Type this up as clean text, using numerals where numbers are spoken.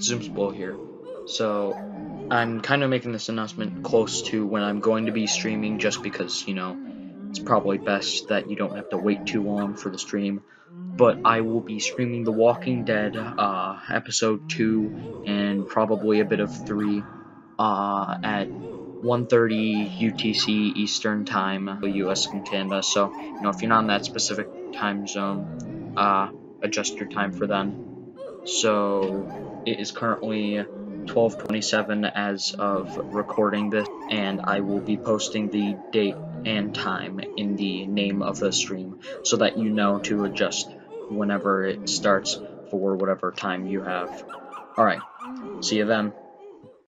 Zoom's below here. So I'm kind of making this announcement close to when I'm going to be streaming, just because, you know, it's probably best that you don't have to wait too long for the stream. But I will be streaming The Walking Dead, episode 2 and probably a bit of 3, at 1:30 UTC Eastern time, US and Canada. So, you know, if you're not in that specific time zone, adjust your time for then. So it is currently 12:27 as of recording this, and I will be posting the date and time in the name of the stream so that you know to adjust whenever it starts for whatever time you have. Alright, see you then.